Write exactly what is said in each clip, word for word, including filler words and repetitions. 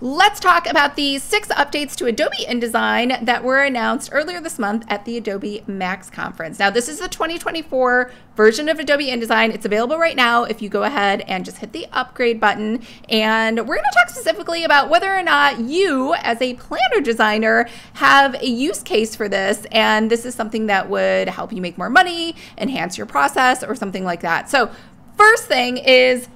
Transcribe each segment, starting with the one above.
let's talk about the six updates to Adobe InDesign that were announced earlier this month at the Adobe MAX conference. Now, this is the twenty twenty-four version of Adobe InDesign. It's available right now if you go ahead and just hit the upgrade button. And we're going to talk specifically about whether or not you, as a planner designer, have a use case for this. And this is something that would help you make more money, enhance your process, or something like that. So first thing is,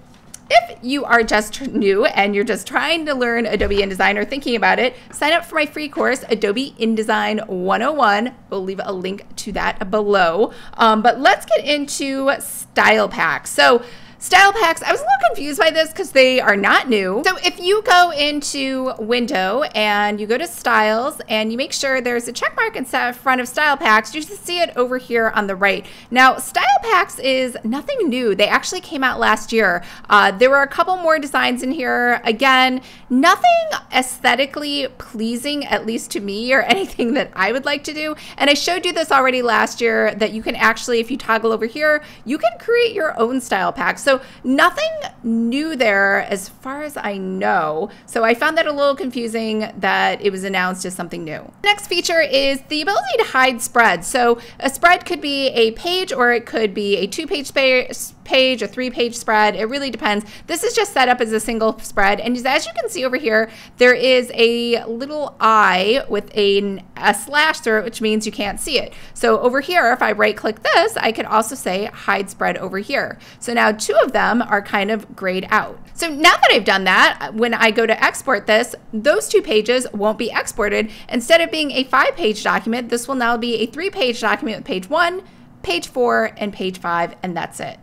if you are just new and you're just trying to learn Adobe InDesign or thinking about it, sign up for my free course, Adobe InDesign one oh one. We'll leave a link to that below. Um, but let's get into Style Packs. So Style Packs, I was a little confused by this because they are not new. So if you go into Window and you go to Styles and you make sure there's a check mark in front of Style Packs, you should see it over here on the right. Now, Style Packs is nothing new. They actually came out last year. Uh, there were a couple more designs in here. Again, nothing aesthetically pleasing, at least to me, or anything that I would like to do. And I showed you this already last year, that you can actually, if you toggle over here, you can create your own Style Packs. So nothing new there as far as I know. So I found that a little confusing that it was announced as something new. The next feature is the ability to hide spreads. So a spread could be a page, or it could be a two-page page, a three-page spread. It really depends. This is just set up as a single spread. And as you can see over here, there is a little eye with a, a slash through it, which means you can't see it. So over here, if I right-click this, I could also say hide spread over here. So now two of them are kind of grayed out. So now that I've done that, when I go to export this, those two pages won't be exported. Instead of being a five-page document, this will now be a three-page document with page one, page four, and page five, and that's it.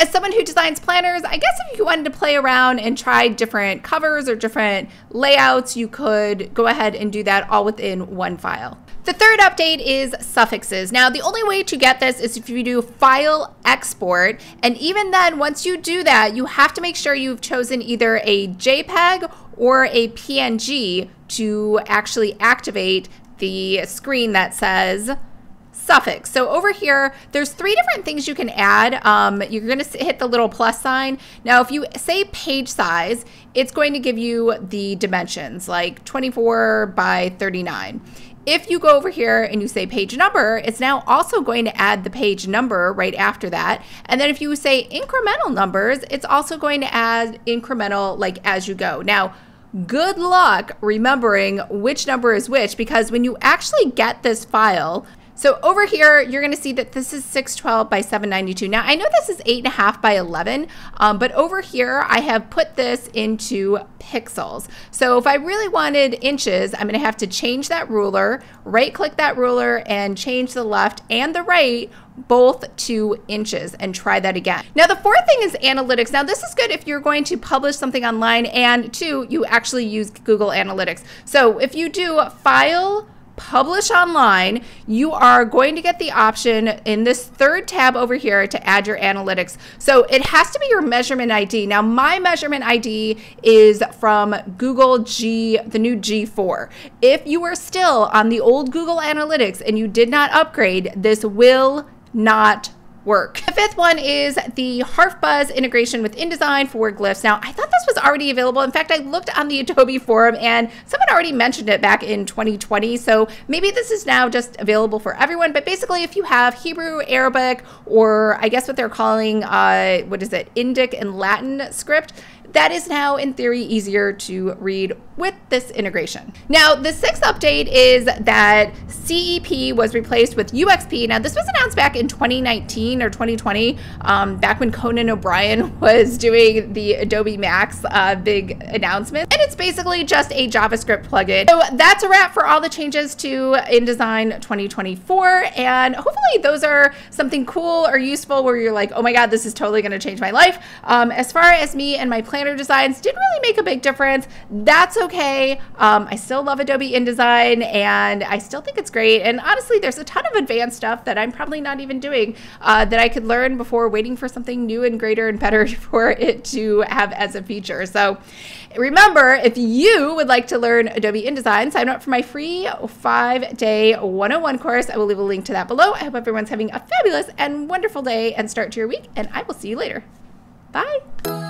As someone who designs planners, I guess if you wanted to play around and try different covers or different layouts, you could go ahead and do that all within one file. The third update is suffixes. Now, the only way to get this is if you do file export. And even then, once you do that, you have to make sure you've chosen either a JPEG or a P N G to actually activate the screen that says suffix. So over here, there's three different things you can add. Um, you're going to hit the little plus sign. Now, if you say page size, it's going to give you the dimensions, like twenty-four by thirty-nine. If you go over here and you say page number, it's now also going to add the page number right after that. And then if you say incremental numbers, it's also going to add incremental, like as you go. Now, good luck remembering which number is which, because when you actually get this file, so over here, you're going to see that this is six twelve by seven ninety-two. Now, I know this is eight and a half by eleven, um, but over here, I have put this into pixels. So if I really wanted inches, I'm going to have to change that ruler, right-click that ruler, and change the left and the right both to inches, and try that again. Now, the fourth thing is analytics. Now, this is good if you're going to publish something online, and two, you actually use Google Analytics. So if you do file, publish online, you are going to get the option in this third tab over here to add your analytics. So it has to be your measurement I D. Now, my measurement I D is from Google G, the new G four. If you are still on the old Google Analytics and you did not upgrade, this will not work. The fifth one is the HarfBuzz integration with InDesign for glyphs. Now, I thought this was already available. In fact, I looked on the Adobe forum and someone already mentioned it back in twenty twenty. So maybe this is now just available for everyone. But basically, if you have Hebrew, Arabic, or I guess what they're calling, uh, what is it, Indic and Latin script, that is now, in theory, easier to read with this integration. Now, the sixth update is that C E P was replaced with U X P. Now, this was announced back in twenty nineteen or twenty twenty, um, back when Conan O'Brien was doing the Adobe MAX uh, big announcement. And it's basically just a JavaScript plugin. So that's a wrap for all the changes to InDesign twenty twenty-four. And hopefully those are something cool or useful where you're like, oh my God, this is totally gonna change my life. Um, as far as me and my plan designs didn't really make a big difference. That's okay. Um, I still love Adobe InDesign and I still think it's great. And honestly, there's a ton of advanced stuff that I'm probably not even doing uh, that I could learn before waiting for something new and greater and better for it to have as a feature. So remember, if you would like to learn Adobe InDesign, sign up for my free five-day one oh one course. I will leave a link to that below. I hope everyone's having a fabulous and wonderful day and start to your week, and I will see you later. Bye.